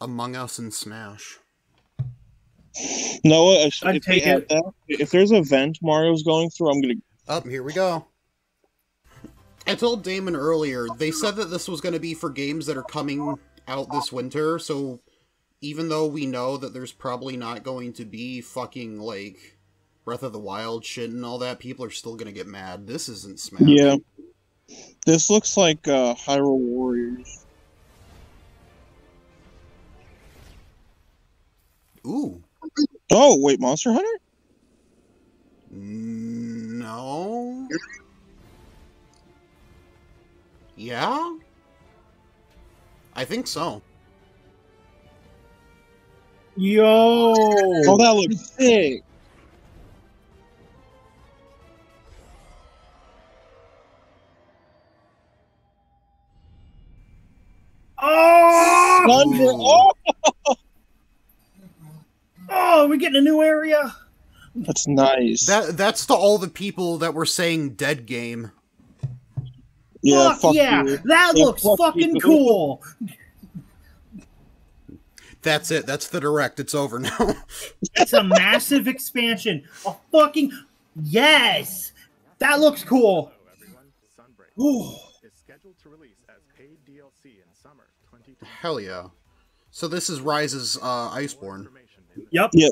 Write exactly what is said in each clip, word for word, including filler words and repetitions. Among Us and Smash. No, if, if, they add that, if there's a vent Mario's going through, I'm gonna. Up oh, here we go. I told Damon earlier, they said that this was going to be for games that are coming out this winter, so even though we know that there's probably not going to be fucking, like, Breath of the Wild shit and all that, people are still going to get mad. This isn't Smash. Yeah. This looks like uh, Hyrule Warriors. Ooh. Oh, wait, Monster Hunter? No... Yeah? I think so. Yo! Oh, that looks sick! Oh! Oh! Oh, we're getting a new area! That's nice. That, that's to all the people that were saying dead game. Yeah, fuck, fuck yeah, you. That yeah, looks fuck fucking you. Cool. That's it. That's the direct. It's over now. It's a massive expansion. A fucking yes. That looks cool. Ooh. Hell yeah. So this is Rise's uh, Iceborne. Yep. Yep.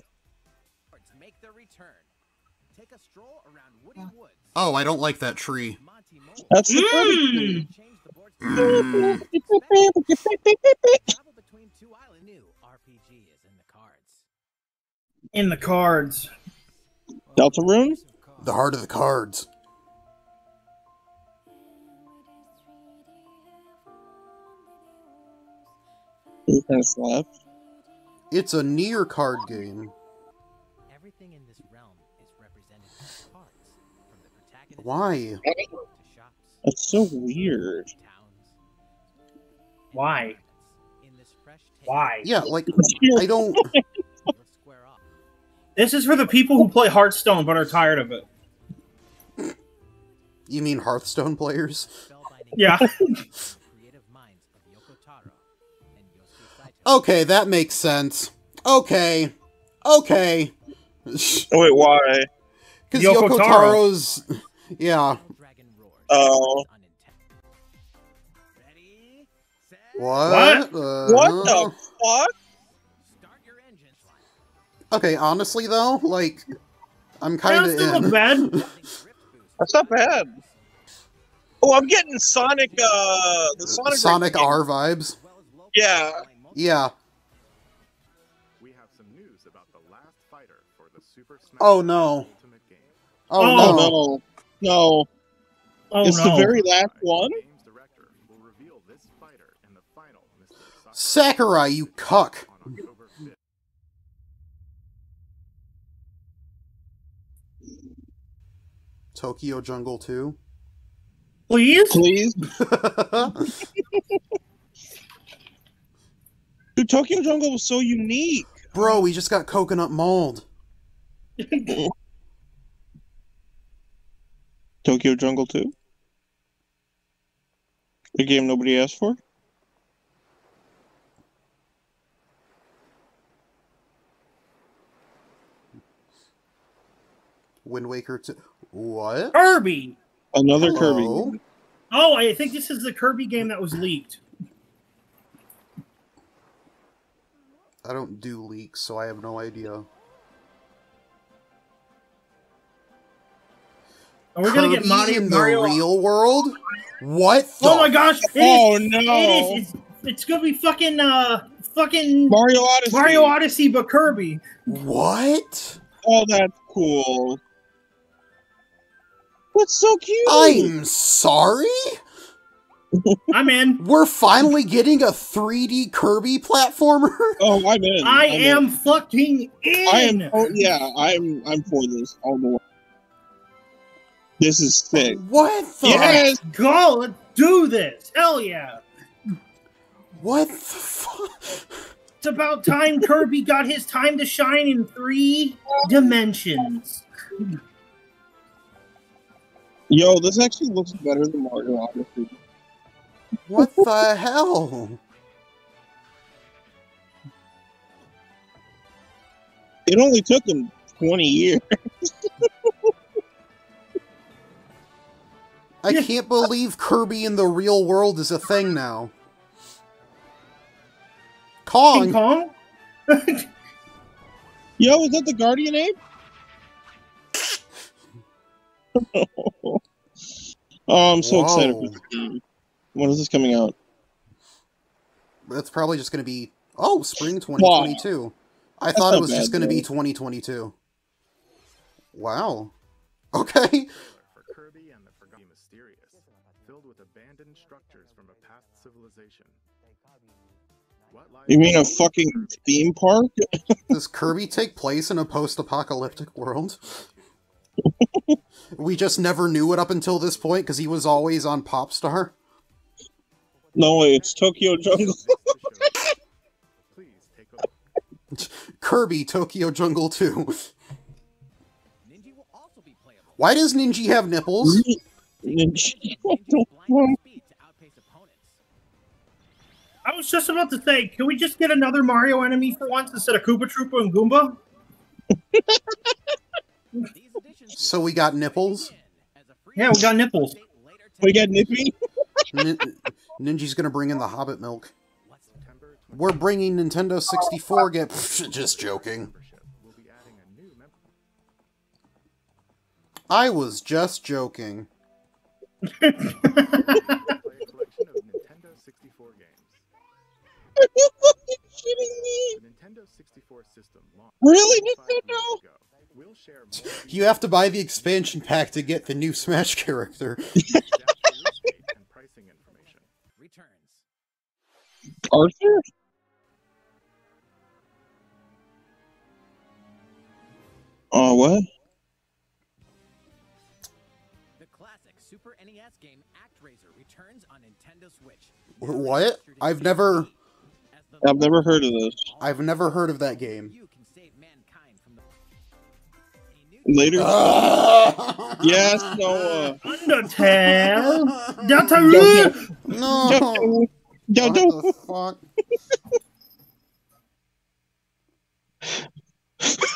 Oh, I don't like that tree. That's the mm. Mm. In the cards. Delta Rune? The heart of the cards. It's a near card game. Everything in this realm is represented in cards from the protagonist. Why? That's so weird. Why? Why? Yeah, like, I don't... This is for the people who play Hearthstone but are tired of it. You mean Hearthstone players? Yeah. Okay, that makes sense. Okay. Okay. Wait, why? Because Yoko, Yoko Taro's... Yeah. Oh. Uh, what? What? Uh, what the fuck? Okay, honestly though, like, I'm kind of in. Not bad. That's not bad. Oh, I'm getting Sonic, uh, the Sonic, Sonic R vibes. Yeah. Yeah. We have some news about the last fighter for the Super Smash Bros. Oh no. Oh, oh no. No. No. Oh, it's no. The very last one? Sakurai, you cuck! Tokyo Jungle two? Please? Please? Dude, Tokyo Jungle was so unique! Bro, we just got coconut mauled. Tokyo Jungle two? The game nobody asked for? Wind Waker two. What? Kirby! Another Hello? Kirby. Oh, I think this is the Kirby game that was leaked. I don't do leaks, so I have no idea. And we're Kirby gonna get Mario in the Mario real world? What? The oh my gosh! It oh is, no! It is. It's, it's gonna be fucking, uh, fucking Mario Odyssey. Mario Odyssey, but Kirby. What? Oh, that's cool. That's so cute. I'm sorry. I'm in. We're finally getting a three D Kirby platformer. Oh, I'm in. I I'm am in. fucking in. I am. Oh, yeah, I'm. I'm for this all the way. This is sick. What the? Yes, go! Let's do this! Hell yeah! What the fuck? It's about time Kirby got his time to shine in three dimensions. Yo, this actually looks better than Mario Odyssey. What the hell? It only took him twenty years. I can't believe Kirby in the real world is a thing now. Kong? King Kong? Yo, is that the Guardian ape? Oh, I'm so Whoa. excited for this game. When is this coming out? That's probably just going to be, oh, spring twenty twenty-two. Wow. I That's thought it was bad, just going to be twenty twenty-two. Wow. Okay. For Kirby and the forgotten mysterious, filled with abandoned structures from a past civilization. You mean a fucking theme park? Does Kirby take place in a post-apocalyptic world? We just never knew it up until this point because he was always on Popstar. No, it's Tokyo Jungle. Kirby Tokyo Jungle two. Why does Ninji have nipples? Ninji. I was just about to say, can we just get another Mario enemy for once instead of Koopa Troopa and Goomba? So we got nipples? Yeah, we got nipples. We got nippy? Nin Ninji's gonna bring in the Hobbit milk. We're bringing Nintendo sixty-four get. Just joking. I was just joking. Are you fucking kidding me? Nintendo sixty-four system launched. Really, Nintendo? You have to buy the expansion pack to get the new Smash character. Arthur? Oh, uh, what? The classic Super N E S game ActRaiser returns on Nintendo Switch. What? I've never... I've never heard of this. I've never heard of that game. Later. Uh, yes, Noah. Undertale. Delta Rune. No. Delta Rune. What the fuck?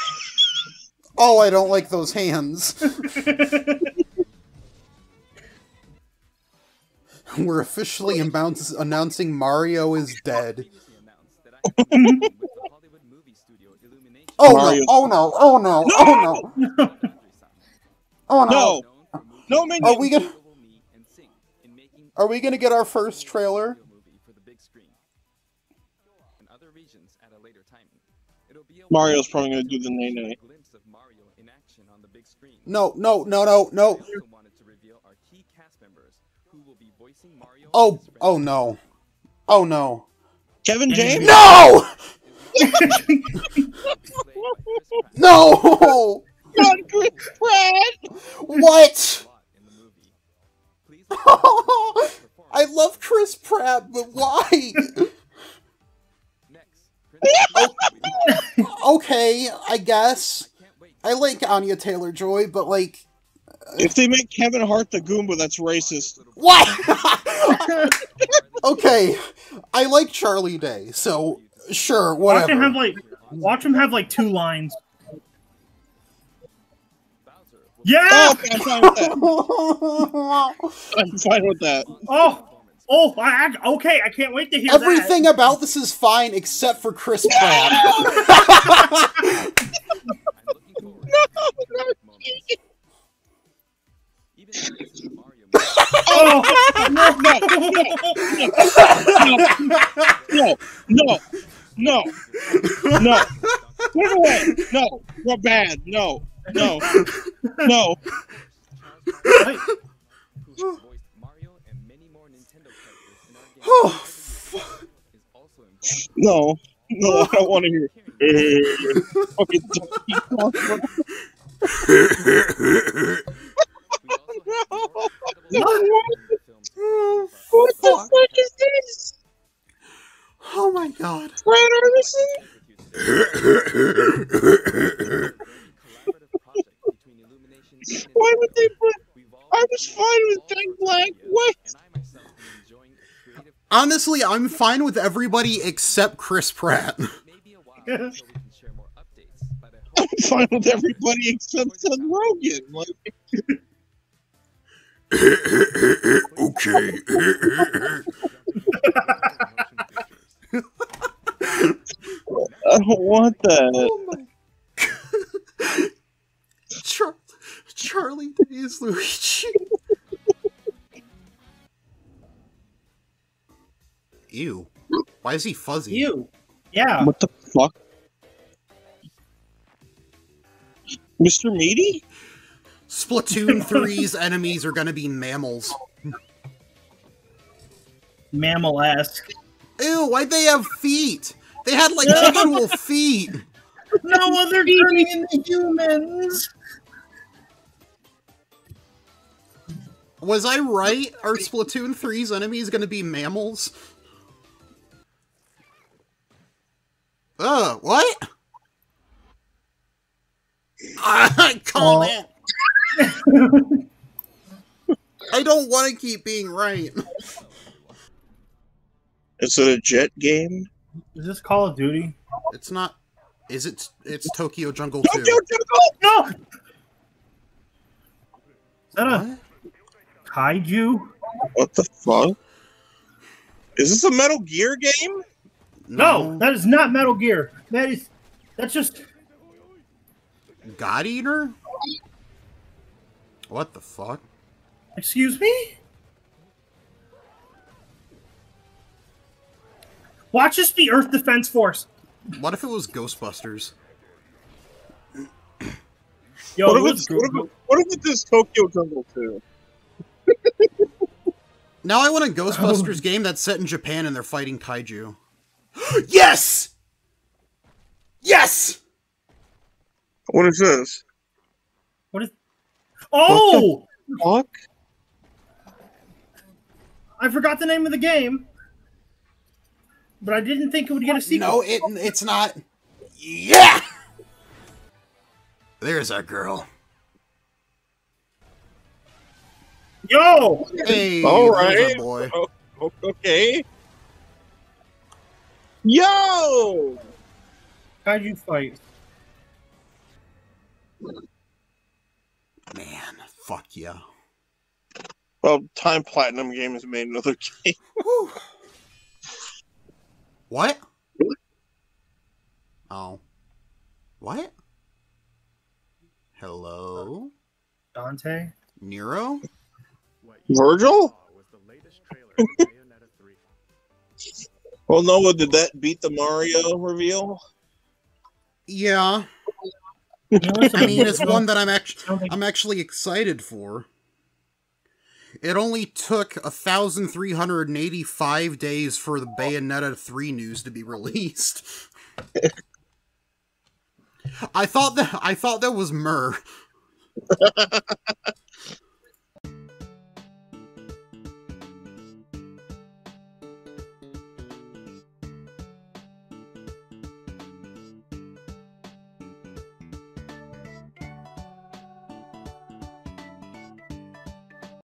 Oh, I don't like those hands. We're officially announcing Mario is dead. Oh no, oh no, oh no, oh no, no. Oh no. No, no are we gonna Are we gonna get our first trailer? Mario's probably gonna do the nay nay. No, no, no, no, no. Oh, oh no. Oh no. Kevin James? No! No! Not Chris Pratt! What? Oh, I love Chris Pratt, but why? Okay, I guess. I like Anya Taylor-Joy, but like... If they make Kevin Hart the Goomba, that's racist. What? Okay, I like Charlie Day, so sure, whatever. Watch him have like, watch him have like two lines. Yeah! Oh, okay, I'm fine with that. I'm fine with that. Oh, oh, I, okay, I can't wait to hear Everything that. About this is fine except for Chris Pratt. No! No, no. Oh, no, no, no, no, no, no, put it away, no, we're bad, no, no, no. Oh, fuck. No, no, I don't want to hear it. No. No. Oh, what the fuck, fuck is this? Oh my god. Brad Armisen? Why would they put... I was fine with Jack Black. What? Honestly, I'm fine with everybody except Chris Pratt. I'm fine with everybody except Seth Rogan. Like... okay. I don't want that. Oh my... Char- Charlie Day is Luigi. Ew. Why is he fuzzy? Ew. Yeah. What the fuck? Mister Meaty? Splatoon three's enemies are gonna be mammals. Mammal-esque. Ew, why'd they have feet? They had, like, actual feet! No other turning into humans! Was I right? Are Splatoon three's enemies gonna be mammals? Uh, what? I call it. I don't want to keep being right. Is it a jet game? Is this Call of Duty? It's not. Is it? It's Tokyo Jungle two. Tokyo Jungle! No! Is that a what? Kaiju? What the fuck? Is this a Metal Gear game? No. no, that is not Metal Gear. That is... That's just... God Eater? What the fuck? Excuse me? Watch this be Earth Defense Force. What if it was Ghostbusters? Yo, what, if it's, what, if it, what if it is Tokyo Jungle two? Now I want a Ghostbusters oh. game that's set in Japan and they're fighting kaiju. Yes! Yes! What is this? What is... Oh! What the fuck? I forgot the name of the game. But I didn't think it would get a sequel. No, it, it's not. Yeah! There's our girl. Yo! Hey, all right. Boy. Oh, okay. Yo! How'd you fight? Man, fuck yeah. Well, Time Platinum game has made another game. What? Oh. What? Hello? Dante? Nero? Virgil? Well, Noah, did that beat the Mario reveal? Yeah. I mean, it's one that I'm actually I'm actually excited for. It only took one thousand three hundred eighty-five days for the Bayonetta three news to be released. I thought that I thought that was Myrrh.